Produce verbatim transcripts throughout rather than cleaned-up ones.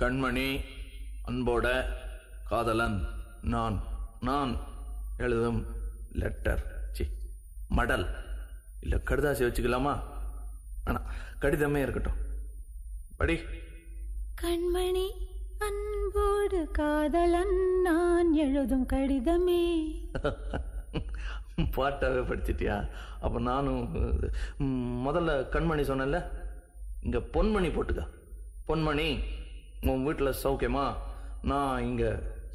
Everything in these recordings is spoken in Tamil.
கண்மணி அன்போட காதலன் நான் நான் எழுதும் லெட்டர் சி மடல் இல்லை கடிதாசி வச்சுக்கலாமா? ஆனால் கடிதமே இருக்கட்டும். படி. கண்மணி அன்போடு காதலன் நான் எழுதும் கடிதமே. பாட்டாவே படிச்சிட்டியா? அப்போ நானும் முதல்ல கண்மணி சொன்னேன்ல, இங்கே பொன்மணி போட்டுக்க. பொன்மணி உன் வீட்டில் சௌக்கியமா? நான் இங்கே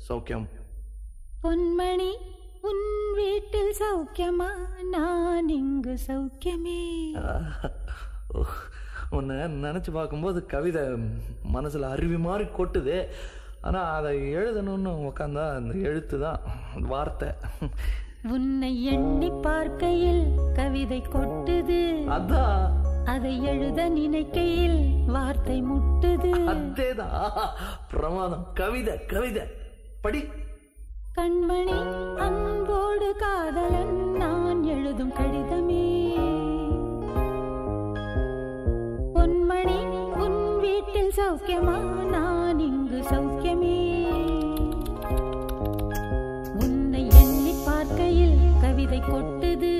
சௌக்கியம். பொன்மணி உன் வீட்டில் சௌக்கியமா? நான் இங்கு சௌக்கியமே. உன்னை நினச்சி பார்க்கும்போது கவிதை மனசில் அருவி மாதிரி கொட்டுது. ஆனால் அதை எழுதணும்னு உக்காந்தா அந்த எழுத்து தான் வார்த்தை. உன்னை எண்ணி பார்க்கையில் கவிதை கொட்டுது, அதான் அதை எழுத நினைக்கையில் வார்த்தை முட்டுது. அதேதான் பிரமாதம். கவிதை கவிதை படி. கண்மணி அன்போடு காதலன் நான் எழுதும் கடிதமே. பொன்மணி உன் வீட்டில் சௌக்கியமா? நான் இங்கு சௌக்கியமே. உன்னை எண்ணி பார்க்கையில் கவிதை கொட்டுது,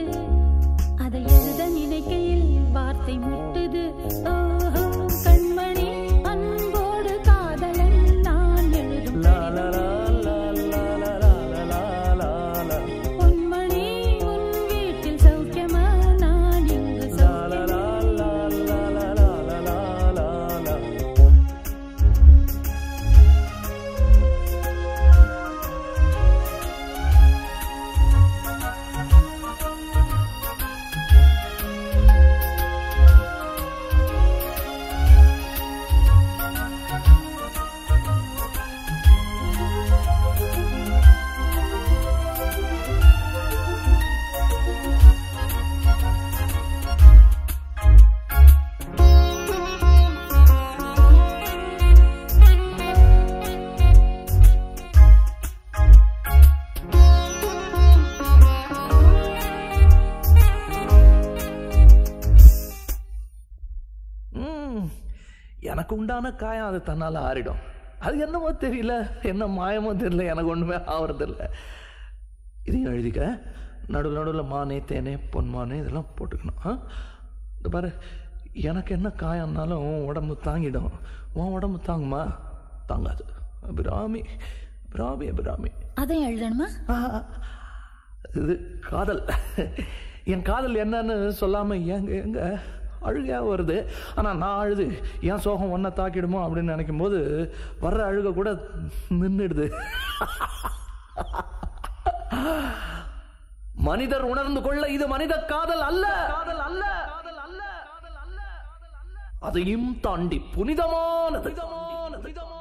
அதை எழுத நினைக்கையில் வார்த்தை முட்டுது. ஓஹோ கண்மணி அன்போடு காதலன் நான் எழுதும். எனக்கு உண்டான காயம் அது தன்னால் ஆறிடும். அது என்னமோ தெரியல, என்ன மாயமோ தெரியல, எனக்கு ஒன்றுமே ஆகிறதில்லை. இதையும் எழுதிக்க. நடுவில் நடுவில் மானே தேனே பொன்மானே இதெல்லாம் போட்டுக்கணும். ஆ இந்த பாரு, எனக்கு என்ன காயம்னாலும் உடம்பு தாங்கிடும். உன் உடம்பு தாங்குமா? தாங்காது. அபிராமி அபிராமி அபிராமி அதையும் எழுதணுமா? இது காதல். என் காதல் என்னன்னு சொல்லாமல் எங்க எங்க அழுகையாக வருது. ஆனால் நான் அழுது ஏன் சோகம் ஒன்றை தாக்கிடுமோ அப்படின்னு நினைக்கும் போது வர்ற அழுகை கூட நின்றுடுது. மனிதர் உணர்ந்து கொள்ள இது மனித காதல் அல்ல, காதல் அல்ல, காதல் அல்ல, காதல் அல்ல. அதையும் தாண்டி புனிதமான புனிதமான புனிதமான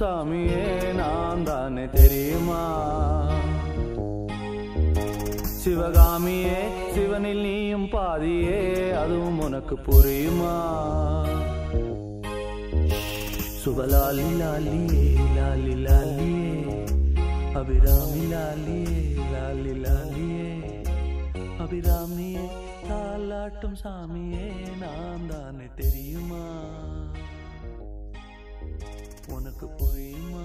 சாமியே நான் தானே தெரியுமா? சிவகாமியே சிவனில் நீயும் பாதியே அதுவும் உனக்கு புரியுமா? சுபலாலி லாலியே லாலி லாலியே அபிராமி லாலியே லாலி லாலியே அபிராமியே தாலாட்டும் சாமியே நான் தானே தெரியுமா? உனக்கு புரியுமா?